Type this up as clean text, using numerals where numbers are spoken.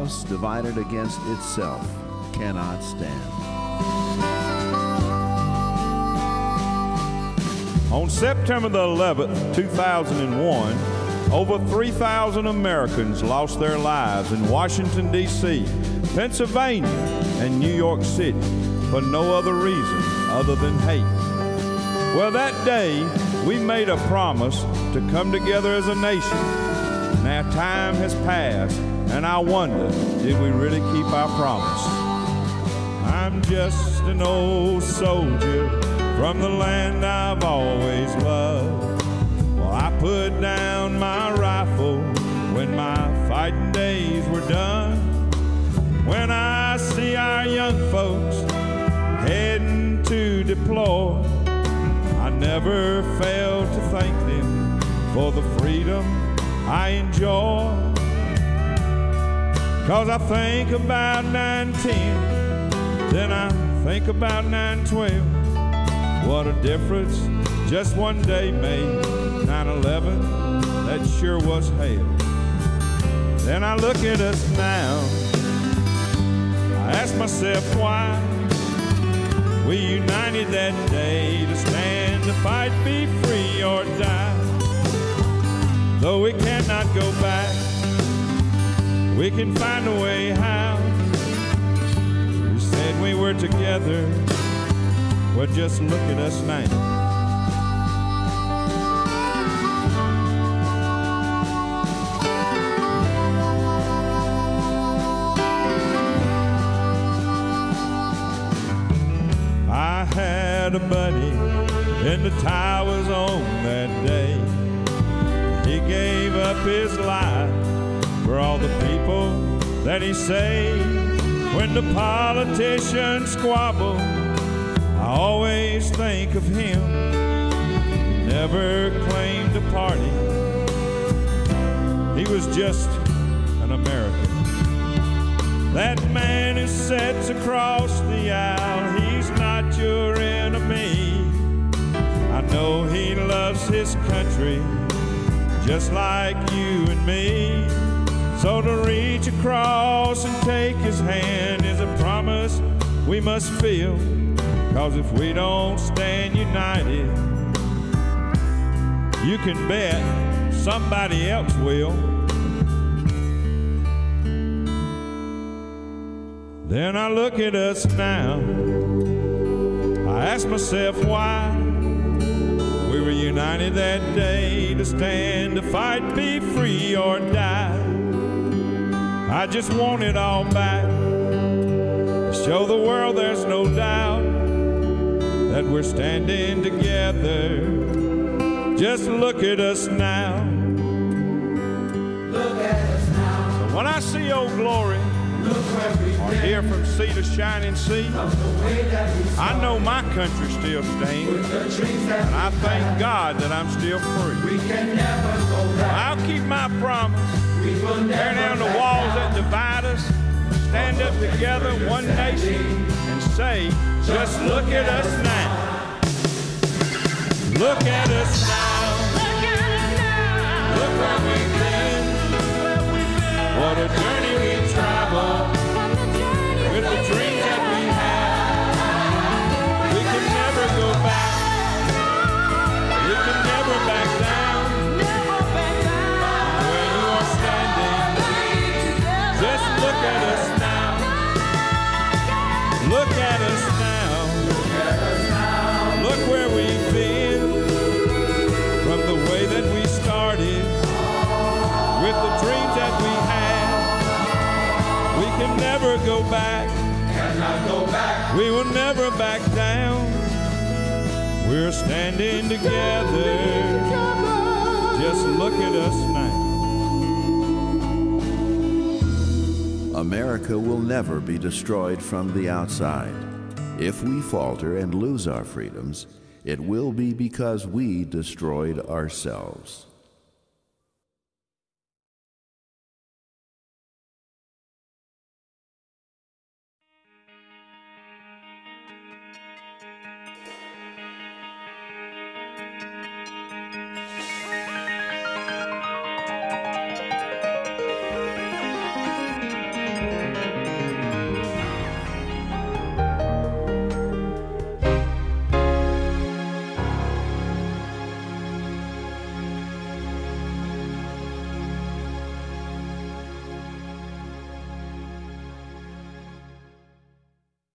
house divided against itself cannot stand. On September the 11th, 2001, over 3,000 Americans lost their lives in Washington, D.C., Pennsylvania, and New York City for no other reason other than hate. Well, that day, we made a promise to come together as a nation. Now time has passed, and I wonder, did we really keep our promise? I'm just an old soldier from the land I've always loved. Well, I put down my rifle when my fighting days were done. When I see our young folks heading to deploy, I never fail to thank them for the freedom I enjoy. 'Cause I think about 9/10, then I think about 9/12. What a difference just one day made. 9/11, that sure was hell. Then I look at us now, I ask myself why we united that day to stand the fight, be free or die. Though we cannot go back, we can find a way how. We said we were together, well, just look at us now. A buddy in the towers on that day, he gave up his life for all the people that he saved. When the politicians squabble, I always think of him. He never claimed a party, he was just an American. That man who sits across the aisle, he's not your enemy. I know he loves his country just like you and me. So to reach across and take his hand is a promise we must feel. 'Cause if we don't stand united, you can bet somebody else will. Then I look at us now, I ask myself why we were united that day to stand, to fight, be free or die. I just want it all back, to show the world there's no doubt that we're standing together. Just look at us now. Look at us now. So when I see old glory, or here from sea to shining sea, I know my country still stands, and I thank God that I'm still free. I'll keep my promise, tear down the walls that divide us, stand up together, one nation, and say, just look at us now. Look at us now. Look where we've been. What a journey we traveled. With the dreams that we have, we can never go back. We can never back down. Where you are standing, just look at us now. Look at us now. Look where we've been. From the way that we started, with the dreams that we had, we can never go back. Cannot go back. We will never back down. We're standing together. Just look at us now. America will never be destroyed from the outside. If we falter and lose our freedoms, it will be because we destroyed ourselves.